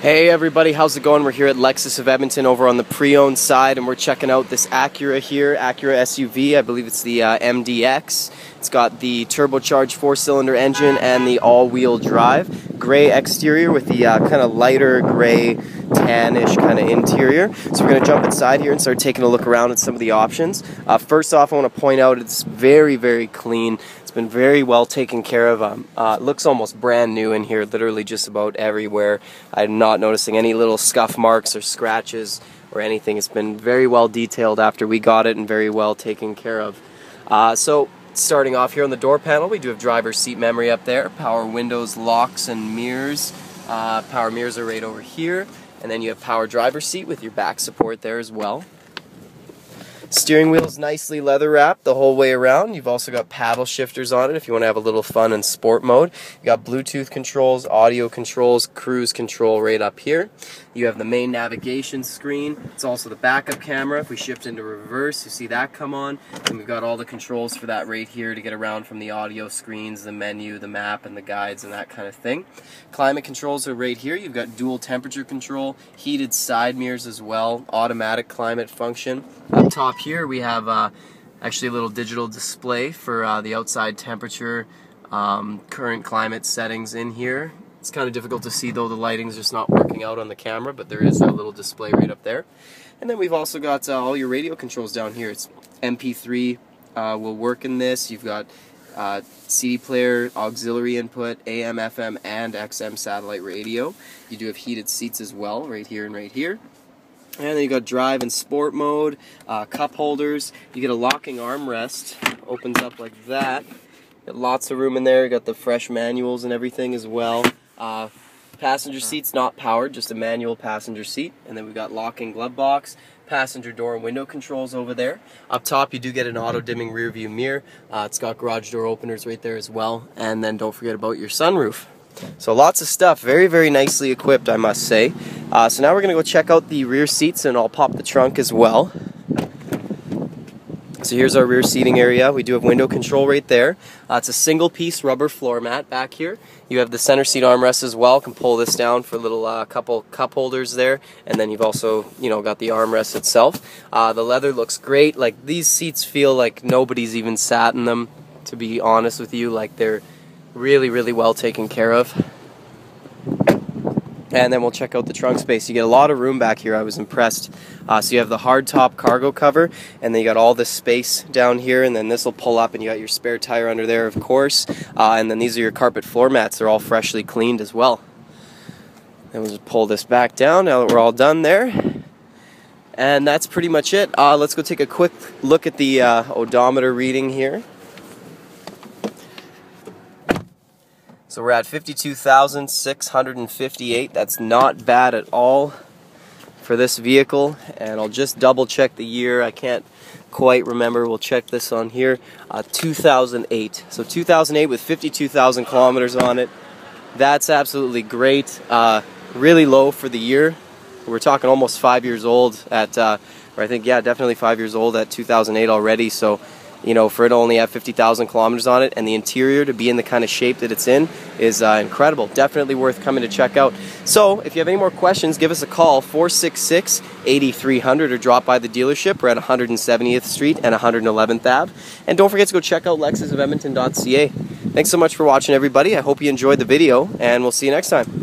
Hey everybody, how's it going? We're here at Lexus of Edmonton over on the pre-owned side, and we're checking out this Acura here, Acura SUV. I believe it's the MDX. It's got the turbocharged four-cylinder engine and the all-wheel drive. Gray exterior with the kind of lighter gray, tannish kind of interior. So we're going to jump inside here and start taking a look around at some of the options. First off, I want to point out it's very, very clean. It's been very well taken care of. It looks almost brand new in here, literally just about everywhere. I'm not noticing any little scuff marks or scratches or anything. It's been very well detailed after we got it and very well taken care of. So starting off here on the door panel, we do have driver's seat memory up there, power windows, locks and mirrors. Power mirrors are right over here. And then you have power driver's seat with your back support there as well. Steering wheel's nicely leather wrapped the whole way around. You've also got paddle shifters on it if you want to have a little fun in sport mode. You've got Bluetooth controls, audio controls, cruise control right up here. You have the main navigation screen. It's also the backup camera. If we shift into reverse, you see that come on. And we've got all the controls for that right here to get around from the audio screens, the menu, the map, and the guides and that kind of thing. Climate controls are right here. You've got dual temperature control, heated side mirrors as well, automatic climate function. Up top here we have actually a little digital display for the outside temperature, current climate settings in here. It's kind of difficult to see though, the lighting's just not working out on the camera, but there is that little display right up there. And then we've also got all your radio controls down here. It's MP3 will work in this. You've got CD player, auxiliary input, AM, FM, and XM satellite radio. You do have heated seats as well, right here and right here. And then you got drive and sport mode, cup holders. You get a locking armrest, opens up like that. Got lots of room in there. You got the fresh manuals and everything as well. Passenger seat's not powered, just a manual passenger seat. And then we've got locking glove box, passenger door and window controls over there. Up top, you do get an auto-dimming rear view mirror. It's got garage door openers right there as well. And then don't forget about your sunroof. So lots of stuff, very, very nicely equipped, I must say. So now we're going to go check out the rear seats, and I'll pop the trunk as well. So here's our rear seating area. We do have window control right there. It's a single-piece rubber floor mat back here. You have the center seat armrest as well. Can pull this down for a little couple cup holders there, and then you've also, you know, got the armrest itself. The leather looks great. Like, these seats feel like nobody's even sat in them, to be honest with you. Like, they're really, really well taken care of. And then we'll check out the trunk space. You get a lot of room back here. I was impressed. So you have the hard top cargo cover, and then you got all this space down here, and then this will pull up, and you got your spare tire under there, of course. And then these are your carpet floor mats. They're all freshly cleaned as well. And we'll just pull this back down now that we're all done there. And that's pretty much it. Let's go take a quick look at the odometer reading here. So we're at 52,658. That's not bad at all for this vehicle. And I'll just double check the year. I can't quite remember. We'll check this on here. 2008. So 2008 with 52,000 kilometers on it. That's absolutely great. Really low for the year. We're talking almost 5 years old at, or I think, yeah, definitely 5 years old at 2008 already. So, you know, for it to only have 50,000 kilometers on it, and the interior to be in the kind of shape that it's in is incredible. Definitely worth coming to check out. So if you have any more questions, give us a call, 466-8300, or drop by the dealership. We're at 170th Street and 111th Ave. And don't forget to go check out lexusofedmonton.ca. Thanks so much for watching, everybody. I hope you enjoyed the video, and we'll see you next time.